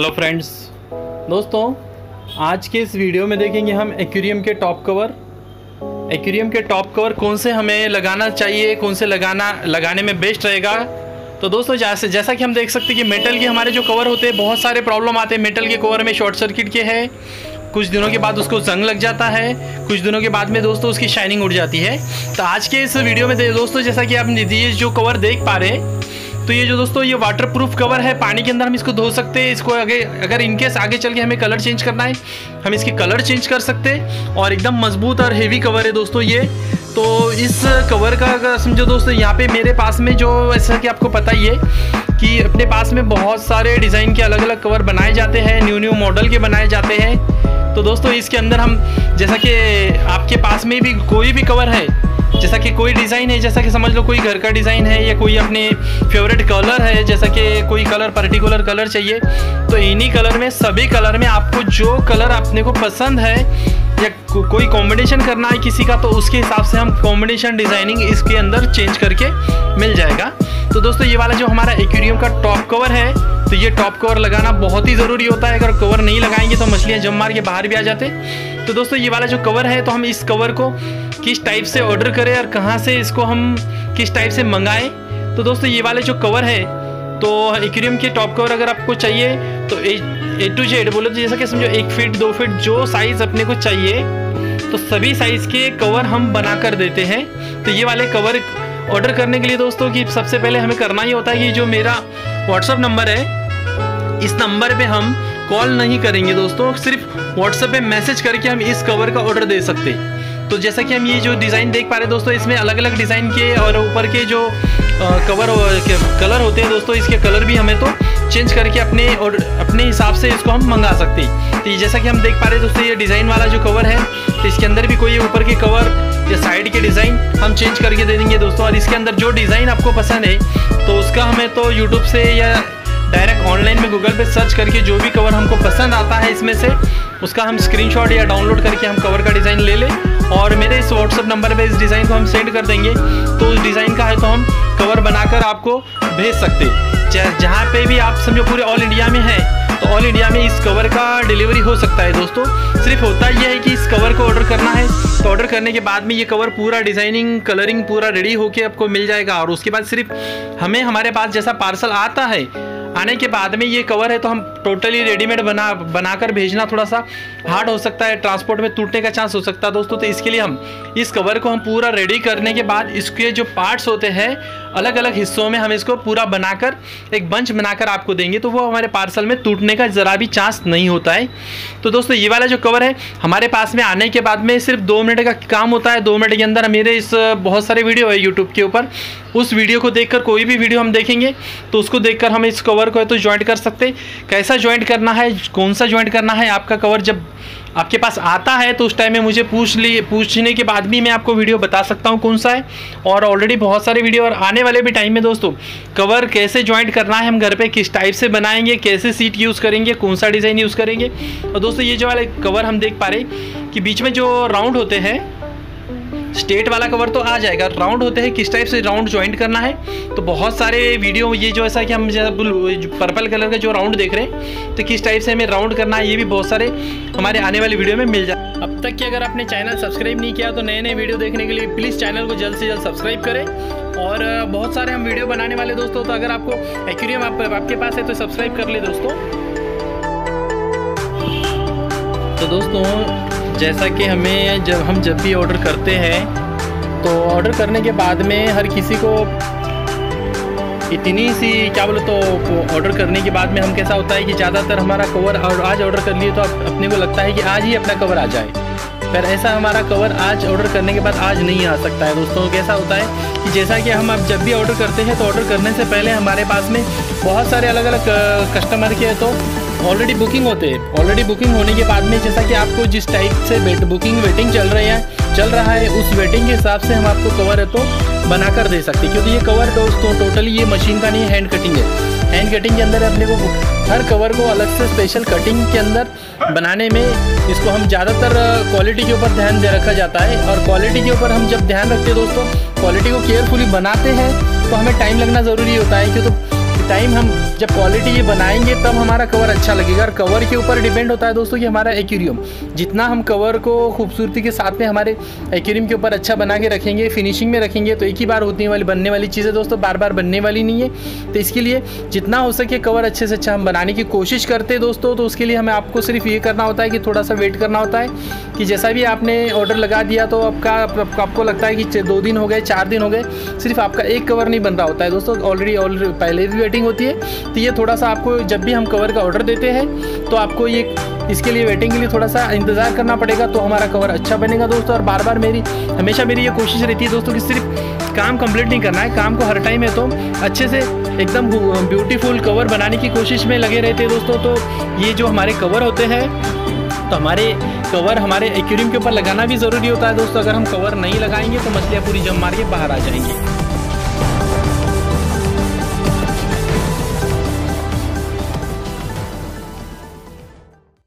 Hello friends, दोस्तों आज के इस वीडियो में देखेंगे हम एक्वेरियम के टॉप कवर। एक्वेरियम के टॉप कवर कौन से हमें लगाना चाहिए, कौन से लगाने में बेस्ट रहेगा। तो दोस्तों जैसा कि हम देख सकते हैं कि मेटल के हमारे जो कवर होते हैं, बहुत सारे प्रॉब्लम आते हैं। मेटल के कवर में शॉर्ट सर्किट के है, कुछ दिनों के बाद उसको जंग लग जाता है, कुछ दिनों के बाद में दोस्तों उसकी शाइनिंग उड़ जाती है। तो आज के इस वीडियो में दोस्तों जैसा कि आप ये जो कवर देख पा रहे हैं, तो ये जो दोस्तों ये वाटरप्रूफ कवर है, पानी के अंदर हम इसको धो सकते हैं। इसको अगर इनकेस आगे चल के हमें कलर चेंज करना है, हम इसके कलर चेंज कर सकते हैं। और एकदम मजबूत और हेवी कवर है दोस्तों ये। तो इस कवर का समझो दोस्तों, यहाँ पे मेरे पास में जो, ऐसा कि आपको पता ही है कि अपने पास में बहुत सारे डिज़ाइन के अलग अलग कवर बनाए जाते हैं, न्यू न्यू मॉडल के बनाए जाते हैं। तो दोस्तों इसके अंदर हम, जैसा कि आपके पास में भी कोई भी कवर है, जैसा कि कोई डिज़ाइन है, जैसा कि समझ लो कोई घर का डिज़ाइन है या कोई अपने फेवरेट कलर है, जैसा कि कोई कलर पर्टिकुलर कलर चाहिए, तो इन्हीं कलर में, सभी कलर में आपको जो कलर आपने को पसंद है या कोई कॉम्बिनेशन करना है किसी का, तो उसके हिसाब से हम कॉम्बिनेशन डिज़ाइनिंग इसके अंदर चेंज करके मिल जाएगा। तो दोस्तों ये वाला जो हमारा एक्वेरियम का टॉप कवर है, तो ये टॉप कवर लगाना बहुत ही ज़रूरी होता है। अगर कवर नहीं लगाएंगे तो मछलियाँ जम मार के बाहर भी आ जाते। तो दोस्तों ये वाला जो कवर है, तो हम इस कवर को किस टाइप से ऑर्डर करें और कहाँ से इसको हम किस टाइप से मंगाएं। तो दोस्तों ये वाला जो कवर है, तो एक्वेरियम के टॉप कवर अगर आपको चाहिए तो A to Z बोले तो जैसा कि समझो 1 फीट 2 फीट जो साइज़ अपने को चाहिए, तो सभी साइज़ के कवर हम बना कर देते हैं। तो ये वाले कवर ऑर्डर करने के लिए दोस्तों कि सबसे पहले हमें करना ही होता है कि जो मेरा व्हाट्सअप नंबर है, इस नंबर पे हम कॉल नहीं करेंगे दोस्तों, सिर्फ व्हाट्सअप पे मैसेज करके हम इस कवर का ऑर्डर दे सकते। तो जैसा कि हम ये जो डिज़ाइन देख पा रहे हैं दोस्तों, इसमें अलग अलग डिज़ाइन के और ऊपर के जो कवर के कलर होते हैं दोस्तों, इसके कलर भी हमें तो चेंज करके अपने हिसाब से इसको हम मंगा सकते हैं। तो जैसा कि हम देख पा रहे हैं दोस्तों, ये डिज़ाइन वाला जो कवर है, तो इसके अंदर भी कोई ऊपर के कवर या साइड के डिज़ाइन हम चेंज करके दे देंगे दोस्तों। और इसके अंदर जो डिज़ाइन आपको पसंद है, तो उसका हमें तो यूट्यूब से या डायरेक्ट ऑनलाइन में गूगल पे सर्च करके जो भी कवर हमको पसंद आता है इसमें से, उसका हम स्क्रीनशॉट या डाउनलोड करके हम कवर का डिज़ाइन ले लें और मेरे इस व्हाट्सअप नंबर पे इस डिज़ाइन को हम सेंड कर देंगे। तो उस डिज़ाइन का है तो हम कवर बनाकर आपको भेज सकते हैं। जहाँ पे भी आप समझो पूरे ऑल इंडिया में है, तो ऑल इंडिया में इस कवर का डिलीवरी हो सकता है दोस्तों। सिर्फ होता यह है कि इस कवर को ऑर्डर करना है, तो ऑर्डर करने के बाद में ये कवर पूरा डिज़ाइनिंग कलरिंग पूरा रेडी होके आपको मिल जाएगा। और उसके बाद सिर्फ हमें, हमारे पास जैसा पार्सल आता है, आने के बाद में ये कवर है तो हम टोटली रेडीमेड बनाकर भेजना थोड़ा सा हार्ड हो सकता है, ट्रांसपोर्ट में टूटने का चांस हो सकता है दोस्तों। तो इसके लिए हम इस कवर को हम पूरा रेडी करने के बाद इसके जो पार्ट्स होते हैं अलग अलग हिस्सों में, हम इसको पूरा बनाकर एक बंच बनाकर आपको देंगे, तो वो हमारे पार्सल में टूटने का ज़रा भी चांस नहीं होता है। तो दोस्तों ये वाला जो कवर है, हमारे पास में आने के बाद में सिर्फ 2 मिनट का काम होता है। 2 मिनट के अंदर मेरे इस बहुत सारे वीडियो है यूट्यूब के ऊपर, उस वीडियो को देखकर, कोई भी वीडियो हम देखेंगे तो उसको देखकर हम इस कवर को है तो ज्वाइंट कर सकते हैं। कैसा ज्वाइंट करना है, कौन सा ज्वाइंट करना है, आपका कवर जब आपके पास आता है तो उस टाइम में मुझे पूछने के बाद भी मैं आपको वीडियो बता सकता हूँ कौन सा है। और ऑलरेडी बहुत सारे वीडियो और आने वाले भी टाइम में दोस्तों, कवर कैसे ज्वाइंट करना है, हम घर पे किस टाइप से बनाएंगे, कैसे सीट यूज़ करेंगे, कौन सा डिज़ाइन यूज़ करेंगे। और दोस्तों ये जो वाले कवर हम देख पा रहे कि बीच में जो राउंड होते हैं, स्टेट वाला कवर तो आ जाएगा, राउंड होते हैं किस टाइप से राउंड ज्वाइंट करना है, तो बहुत सारे वीडियो ये जो ऐसा कि हम पर्पल कलर का जो राउंड देख रहे हैं, तो किस टाइप से हमें राउंड करना है, ये भी बहुत सारे हमारे आने वाले वीडियो में मिल जाए। अब तक कि अगर आपने चैनल सब्सक्राइब नहीं किया तो नए नए वीडियो देखने के लिए प्लीज़ चैनल को जल्द से जल्द सब्सक्राइब करें। और बहुत सारे हम वीडियो बनाने वाले दोस्तों, तो अगर आपको एक्वेरियम आपके पास है तो सब्सक्राइब कर ले दोस्तों। तो दोस्तों जैसा कि हमें जब भी ऑर्डर करते हैं, तो ऑर्डर करने के बाद में हर किसी को इतनी सी क्या बोलो, तो ऑर्डर करने के बाद में हम कैसा होता है कि ज़्यादातर हमारा कवर, और आज ऑर्डर कर लिए तो अपने को लगता है कि आज ही अपना कवर आ जाए, पर ऐसा हमारा कवर आज ऑर्डर करने के बाद आज नहीं आ सकता है दोस्तों। कैसा होता है कि जैसा कि हम अब जब भी ऑर्डर करते हैं, तो ऑर्डर करने से पहले हमारे पास में बहुत सारे अलग अलग कस्टमर के तो ऑलरेडी बुकिंग होते हैं। ऑलरेडी बुकिंग होने के बाद में जैसा कि आपको जिस टाइप से वेटिंग चल रहा है उस वेटिंग के हिसाब से हम आपको कवर है तो बना कर दे सकते हैं। क्योंकि ये कवर दोस्तों टोटली ये मशीन का नहीं है, हैंड कटिंग है। हैंड कटिंग के अंदर अपने को हर कवर को अलग से स्पेशल कटिंग के अंदर बनाने में इसको हम ज़्यादातर क्वालिटी के ऊपर ध्यान दे रखा जाता है। और क्वालिटी के ऊपर हम जब ध्यान रखते हैं दोस्तों, क्वालिटी को केयरफुली बनाते हैं, तो हमें टाइम लगना ज़रूरी होता है। क्योंकि टाइम हम जब क्वालिटी ये बनाएंगे तब हमारा कवर अच्छा लगेगा। और कवर के ऊपर डिपेंड होता है दोस्तों कि हमारा एक्वेरियम, जितना हम कवर को खूबसूरती के साथ में हमारे एक्वेरियम के ऊपर अच्छा बना के रखेंगे, फिनिशिंग में रखेंगे, तो एक ही बार होने वाली बनने वाली चीज़ें दोस्तों बार बार बनने वाली नहीं है। तो इसके लिए जितना हो सके कवर अच्छे से अच्छा हम बनाने की कोशिश करते हैं दोस्तों। तो उसके लिए हमें आपको सिर्फ ये करना होता है कि थोड़ा सा वेट करना होता है कि जैसा भी आपने ऑर्डर लगा दिया तो आपका आपको लगता है कि 2 दिन हो गए, 4 दिन हो गए, सिर्फ आपका एक कवर नहीं बन रहा होता है दोस्तों, ऑलरेडी पहले भी वेटिंग होती है। तो ये थोड़ा सा आपको जब भी हम कवर का ऑर्डर देते हैं तो आपको ये इसके लिए वेटिंग के लिए थोड़ा सा इंतज़ार करना पड़ेगा, तो हमारा कवर अच्छा बनेगा दोस्तों। और बार बार हमेशा मेरी ये कोशिश रहती है दोस्तों कि सिर्फ काम कंप्लीट नहीं करना है, काम को हर टाइम है तो अच्छे से एकदम ब्यूटीफुल कवर बनाने की कोशिश में लगे रहते हैं दोस्तों। तो ये जो हमारे कवर होते हैं तो हमारे कवर हमारे एक्वेरियम के ऊपर लगाना भी ज़रूरी होता है दोस्तों। अगर हम कवर नहीं लगाएंगे तो मछलियाँ पूरी जम मार के बाहर आ जाएंगी।